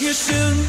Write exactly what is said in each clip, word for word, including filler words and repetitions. you soon.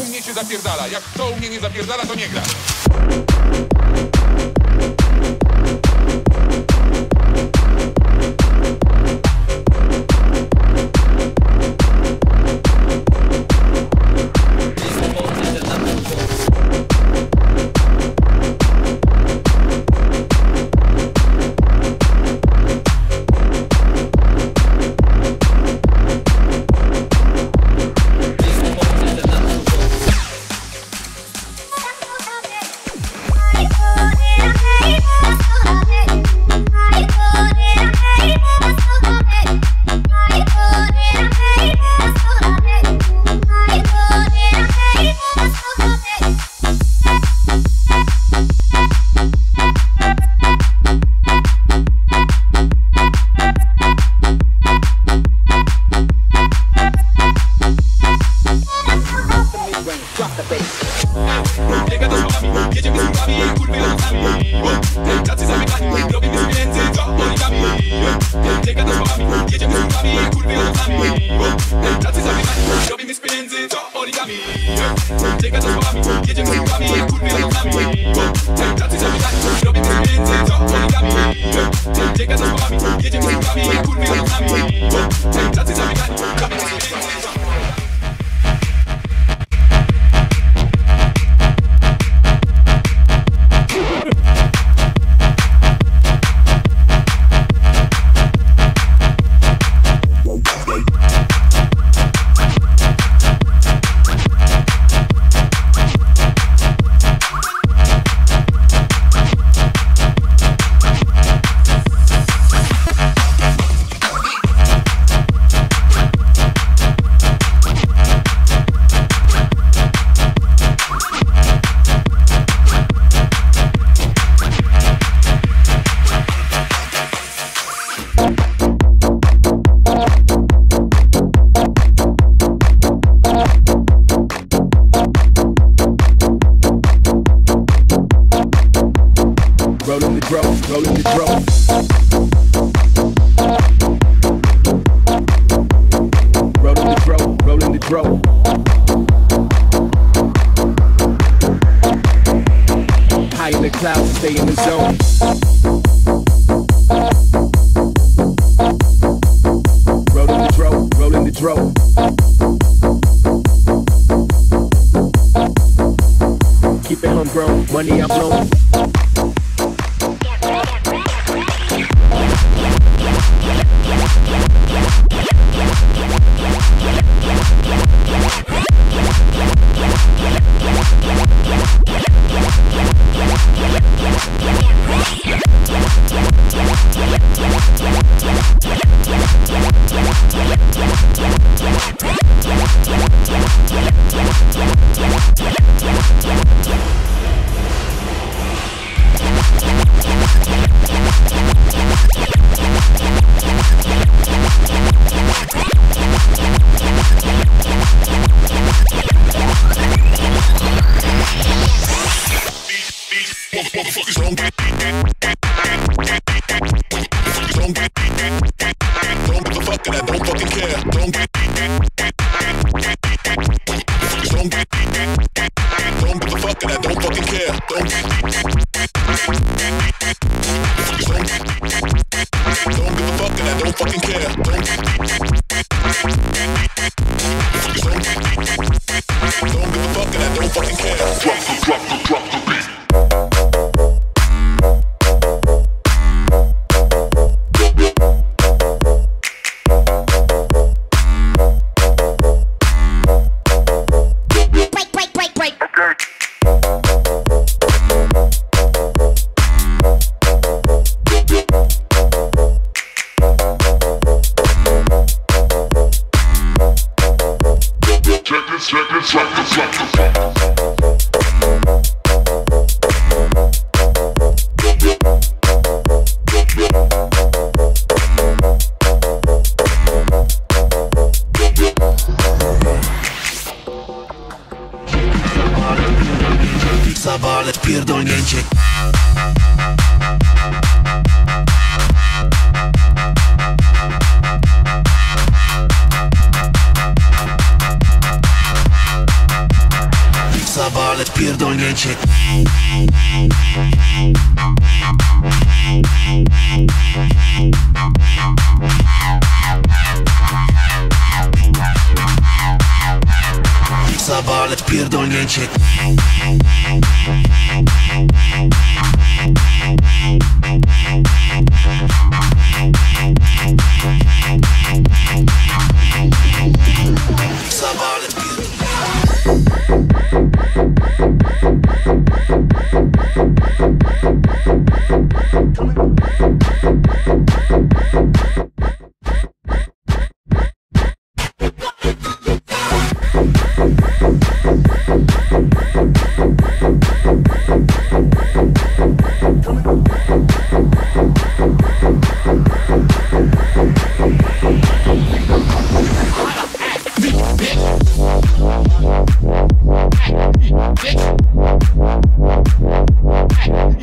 U mnie się zapierdala, jak to u mnie nie zapierdala, to nie gra. Drop the, drop the, drop the beat. fucking engine. Zawaleć pierdolnięcie. Zawaleć pierdolnięcie. Zawaleć pierdolnięcie. Bitch.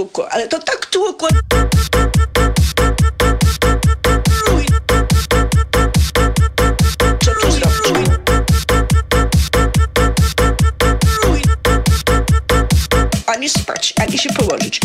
tłukło, ale to tak tłukło. Ani spać, ani się położyć.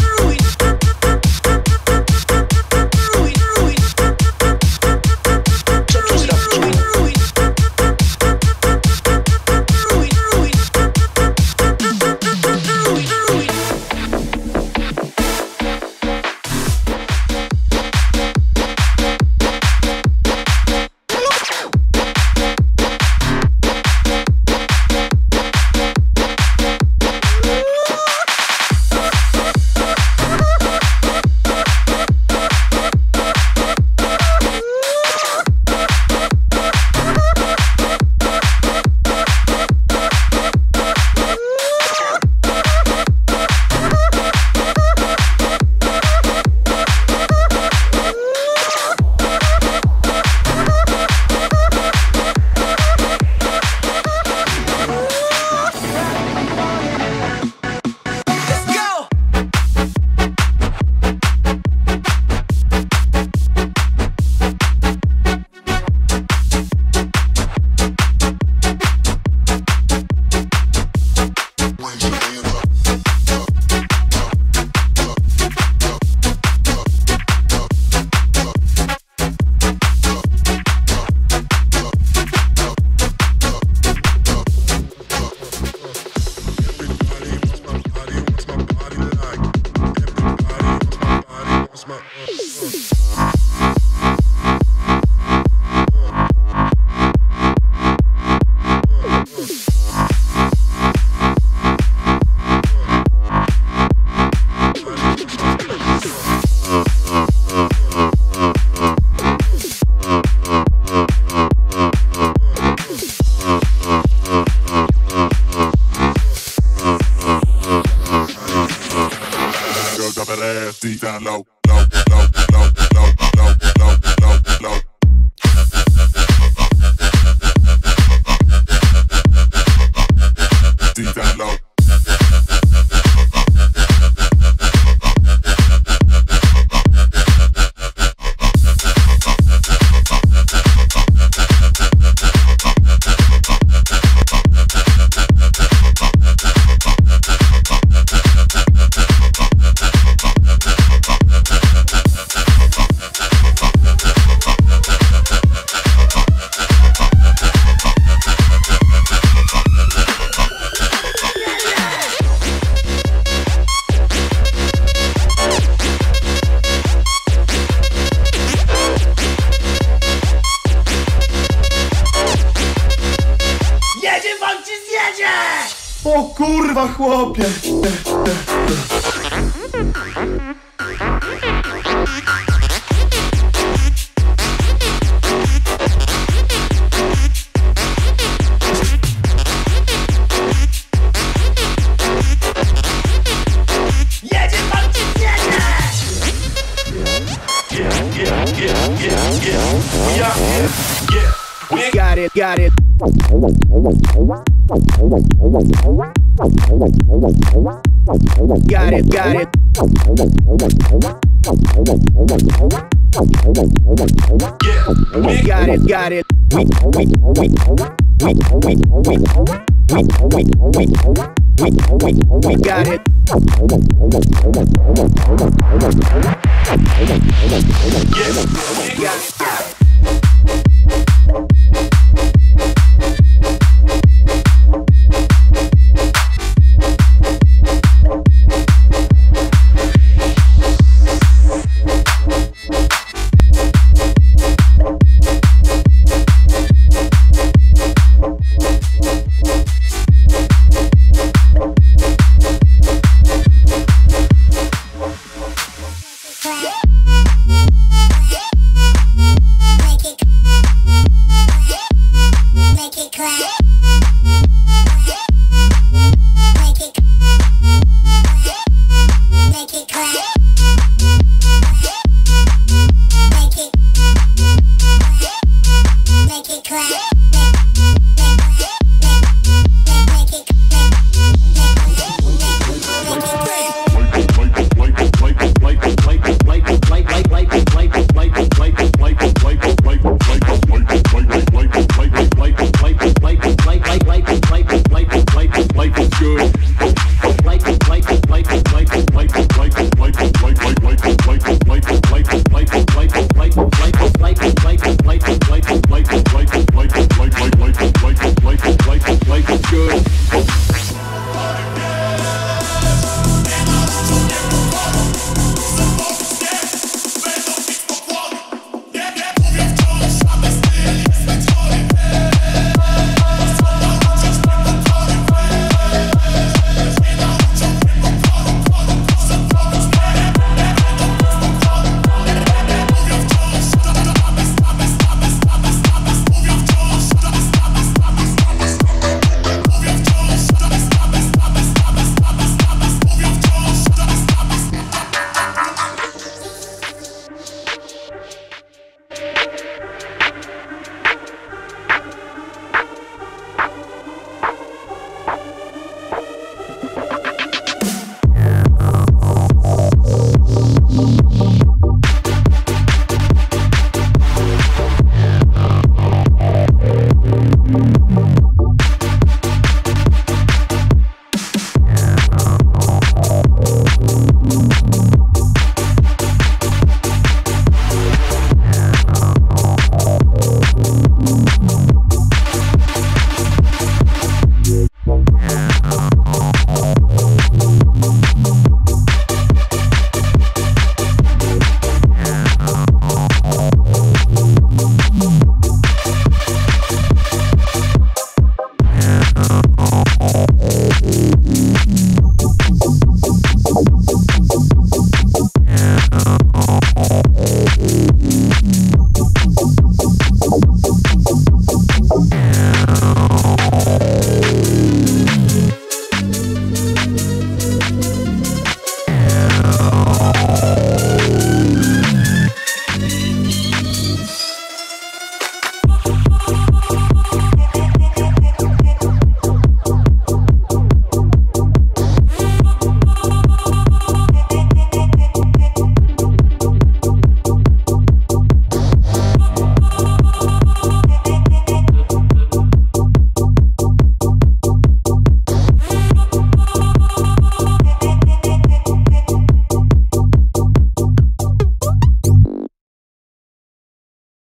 Chłopie! Got it, got it. Got it, got it. We got it, got it. We got it. Got it. Make it clap.